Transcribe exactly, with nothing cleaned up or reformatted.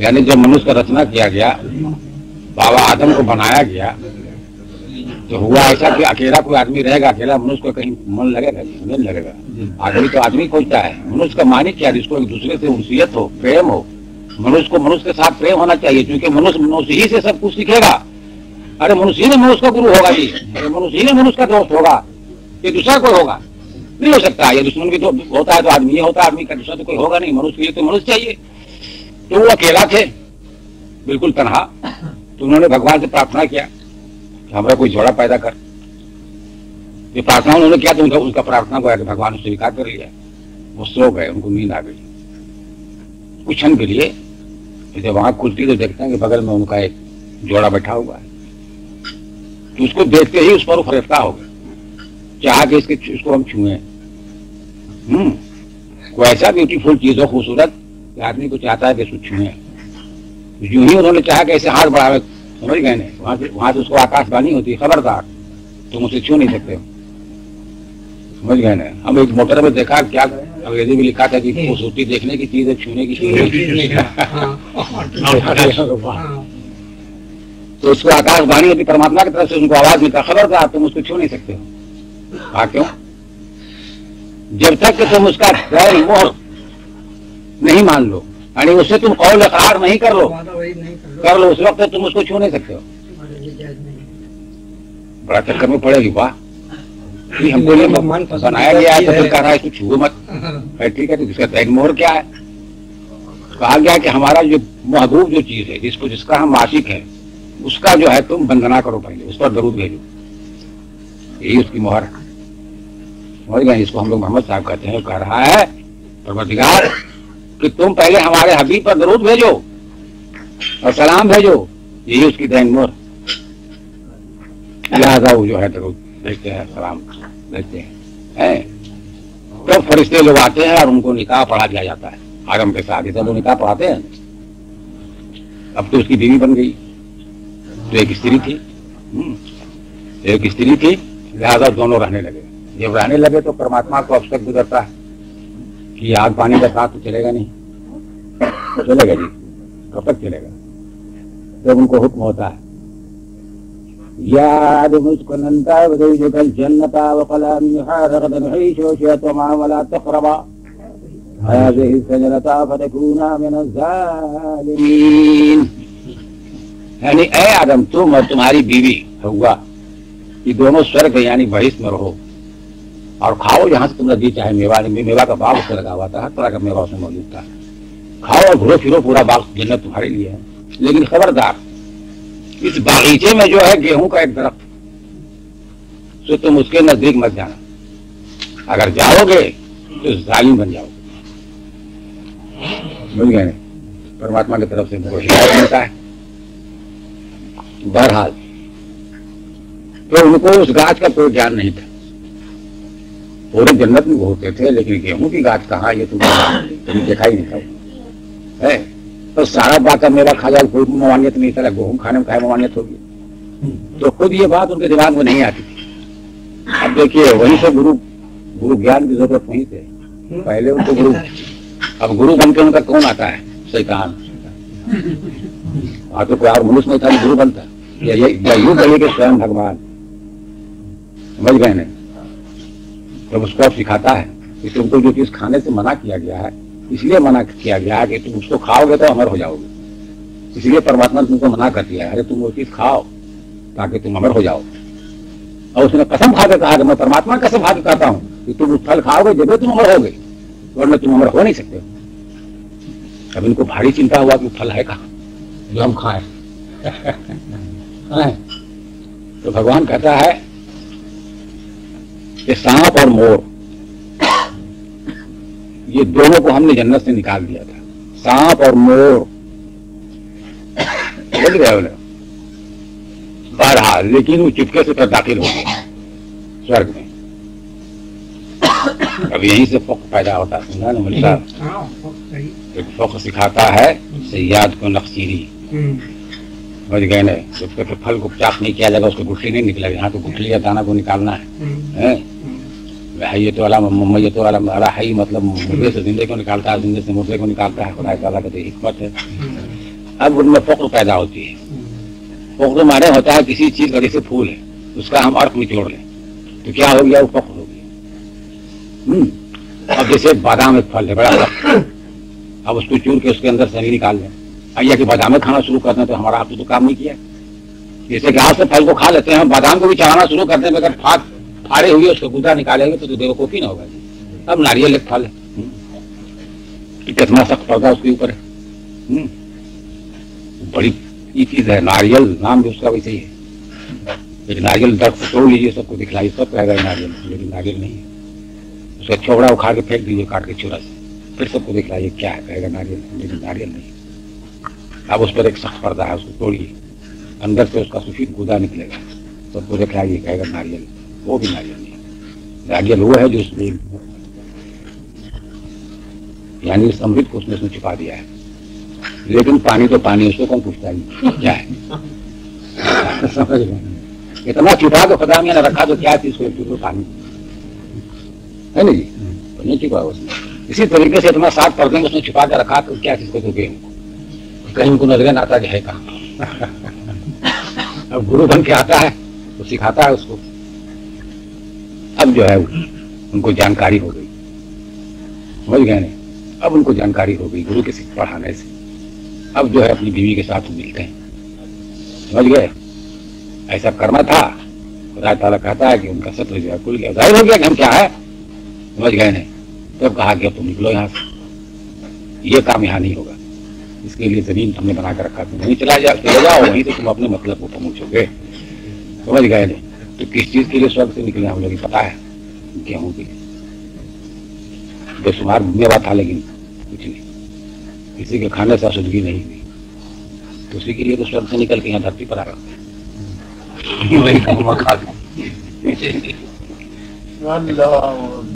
यानी जब मनुष्य का रचना किया गया, बाबा आदम को बनाया गया, तो हुआ ऐसा कि अकेला कोई आदमी रहेगा, अकेला मनुष्य को कहीं मन लगेगा, मन लगेगा। आदमी तो आदमी खोजता है, मनुष्य का मानी क्या, जिसको एक दूसरे से उनसीयत हो, प्रेम हो। मनुष्य को मनुष्य के साथ प्रेम होना चाहिए, क्योंकि मनुष्य मनुष्य ही से सब कुछ सीखेगा। अरे मनुष्य ही ने मनुष्य का गुरु होगा जी, मनुष्य ही ने मनुष्य का दोस्त होगा, ये दूसरा कोई होगा नहीं हो सकता। ये दुश्मन भी तो होता है तो आदमी होता है, आदमी का दूसरा तो कोई होगा नहीं। मनुष्य के लिए तो मनुष्य चाहिए। तो वो अकेला थे, बिल्कुल तनहा। तो उन्होंने भगवान से प्रार्थना किया कि हमारा कोई जोड़ा पैदा कर। ये प्रार्थना उन्होंने किया तो उनका उनका प्रार्थना को भगवान ने स्वीकार कर लिया। वो सो गए, उनको नींद आ गई। कुछ क्षण के लिए जब वहां खुलती तो देखते हैं कि बगल में उनका एक जोड़ा बैठा हुआ है। तो उसको देखते ही उस पर वो फरिश्ता हो गया, चाह के इसके इसको हम छुए। हम्म कोई ऐसा ब्यूटीफुल चीज हो, खूबसूरत, आदमी को चाहता है कि इसको छुए। यूं ही उन्होंने चाहा कि ऐसे हाथ बढ़ावे, समझ गए ना, वहां से वहां से उसको आकाशवाणी होती, खबरदार तुम उसे छू नहीं सकते हो, समझ गए ना। हम एक मोटर में देखा, क्या अंग्रेजी में लिखा था कि खूबसूरती देखने की चीज है, छूने की चीज। तो उसको आकाशवाणी होती परमात्मा की तरफ से, उनको आवाज मिलता, खबरदार तुम उसको छू नहीं सकते हो। हाँ, क्यों? जब तक कि तुम उसका गैर मोह नहीं मान लो, यानी उससे तुम कौल इकरार नहीं कर लो कर लो उस वक्त तो तुम उसको छू नहीं सकते हो। बड़ा चक्कर में पड़ेगी। वाह, हमको ये बनाया गया है तो फिर कह रहा है इसको छुओ मत। ठीक है, तो इसका दैर मोहर क्या है? कहा गया कि हमारा जो महबूब जो चीज है, जिसको जिसका हम आशिक हैं, उसका जो है तुम वंदना करो, पहले उस पर दरूद भेजो, यही उसकी मोहर है, समझ गए। इसको हम लोग मोहम्मद साहब कहते हैं। कह रहा है परवरदिगार कि तुम पहले हमारे हबीब पर दरूद भेजो और सलाम भेजो, यही उसकी दैन मोहर। लिहाजा वो जो है दरूद भेजते हैं, सलाम भेजते हैं, है? तो फरिश्ते लोग आते हैं और उनको निकाह पढ़ा दिया जाता है आदम के साथ। इसे लोग निकाह पढ़ाते हैं। अब तो उसकी बीवी बन गई, तो एक स्त्री थी, एक स्त्री थी, लिहाजा दोनों रहने लगे। जब रहने लगे तो परमात्मा को अवसर गुजरता है कि आग पानी का साथ तो चलेगा नहीं, चलेगा जी कब तक चलेगा। जब तो उनको हुक्म होता है याद मुझको नंदा कल जन्नता वकला जनता फतकूना यानी ए आदम, तुम और तुम्हारी बीवी हुआ ये दोनों स्वर्ग यानी बहिष्ठ में रहो और खाओ यहाँ से तुमने दी चाहे मेवा। मेवा का बाग उसमें लगा हुआ था, हर तरह का मेवा उसमें मौजूद था। खाओ और घुरो फिरो, पूरा बाग जन्नत तुम्हारे लिए है। लेकिन खबरदार, इस बागीचे में जो है गेहूं का एक दरख्त, तो तुम उसके नजदीक मत जाना। अगर जाओगे तो जालिम बन जाओगे। परमात्मा की तरफ से हिदायत मिलता है। बहरहाल तो उनको उस गाछ का कोई ज्ञान नहीं था। पूरे जन्नत में घूमते थे, लेकिन गेहूं की गाछ कहाँ, ये तुम्हें देखा ही नहीं था। है तो सारा बात मेरा खा जाए, कोई मवानियत नहीं था। गेहूं खाने में खाए मवानियत होगी, तो खुद ये बात उनके दिमाग में नहीं आती थी। अब देखिए, वहीं से गुरु गुरु ज्ञान की जरूरत वहीं से। पहले उनको गुरु, अब गुरु बनकर उनका कौन आता है? शैतान। हाँ, तो कोई और मनुष्य नहीं था गुरु बनता, या यूं कहिए कि स्वयं भगवान, समझ गए ना। जब उसको आप सिखाता है कि तुमको जो चीज खाने से मना किया गया है, इसलिए मना किया गया है कि तुम उसको खाओगे तो अमर हो जाओगे। इसलिए परमात्मा ने तुमको मना कर दिया है, अरे तुम वो चीज खाओ ताकि तुम अमर हो जाओ। और उसने कसम खा के कहा कि मैं परमात्मा कसम खा के कहता हूँ कि तुम उस फल खाओगे जब तुम अमर होगे, वरना तुम अमर हो नहीं सकते। अब इनको भारी चिंता हुआ कि फल है कहाँ जो हम खाएं। तो भगवान कहता है कि सांप और मोर, ये दोनों को हमने जन्नत से निकाल दिया था। सांप और मोर, समझ गए बोले। बहरहाल लेकिन वो चुपके से दाखिल हो गए स्वर्ग में। अब यहीं से फौक पैदा होता है, समझा ना मौलवी साहब। एक फौक सिखाता है सैयाद को नक्सीरी, समझ गए ना। जब तक फल को चाक नहीं किया जाएगा, उसको गुठली नहीं निकलेगा। यहाँ तो गुठली या दाना को निकालना है। ये तो वाला मम्मा, ये तो वाला अला है, मतलब मुर्दे से जिंदे को निकालता है, जिंदे से मुर्दे को निकालता है। खुदा ताला की तो हिकमत है। अब उनमें फक्र पैदा होती है। फक्र माने होता है किसी चीज का, जैसे फूल है उसका हम अर्थ में जोड़ लें तो क्या हो गया, वो फक्र हो गया। अब जैसे बादाम एक फल है बड़ा, अब उसको चूर के उसके अंदर शरीर निकाल लें, आइया कि बादाम खाना शुरू कर दें तो हमारा आपने तो काम नहीं किया। जैसे घास से फल को खा लेते हैं, हम बादाम को भी चढ़ाना शुरू करते हैं, अगर फाक फाड़े हुए उसको गुदा निकालेंगे तो बेवकूफी ना होगा। अब नारियल एक फल है, कितना सख्त पड़ता उसके ऊपर, बड़ी ये चीज है। नारियल नाम भी उसका वैसे ही है, लेकिन नारियल दर्द तोड़ लीजिए, सबको दिखलाई सब कहेगा नारियल, लेकिन नारियल नहीं है। उसका छोड़ा उखाड़ के फेंक दीजिए काट के चूरा से, फिर सबको दिखलाइए क्या है, कहेगा नारियल, लेकिन नारियल नहीं। अब उस पर एक सख्त पर्दा है, उसको तोड़िए, अंदर से उसका सुफीद गुदा निकलेगा, सबको दिखलाइए कहेगा नारियल, वो भी नारियल नहीं। नारियल वो है जो उसने यानी इस अमृत को उसने उसमें छुपा दिया है, लेकिन पानी तो पानी, उसको कौन पूछता है क्या है। समझ रहे हैं, इतना छुपा तो खुदा में रखा तो क्या चीज को पानी है ना जी, तो नहीं छुपा उसने। इसी तरीके से इतना साफ पर्दे में उसने छुपा के रखा तो क्या चीज को छुपे, कहीं उनको नजरे ना आता है कहा। अब गुरु बन के आता है तो सिखाता है उसको, अब जो है उनको जानकारी हो गई, समझ गए ना। अब उनको जानकारी हो गई गुरु के पढ़ाने से, अब जो है अपनी बीवी के साथ मिलते हैं, समझ गए। ऐसा करना था, खुदा ताला कहता है कि उनका सत्र जो है खुल गया, जाहिर हो गया कि हम क्या है, समझ गए नहीं। तब कहा गया तुम निकलो यहाँ से, ये काम यहाँ नहीं होगा, इसके लिए जमीन तुमने बना कर रखा, तुम नहीं चला जाओ, चले जाओ वहीं से तुम अपने मतलब को पहुँचोगे, समझ गए नहीं। तो किस चीज़ के लिए स्वर्ग से निकले हम लोग पता है, गेहूँ के लिए बेशुमार मेवा था लेकिन कुछ नहीं, किसी के खाने से अशुद्धि नहीं हुई, तो उसी के लिए तो स्वर्ग से निकल के यहाँ धरती पर आ रहा है।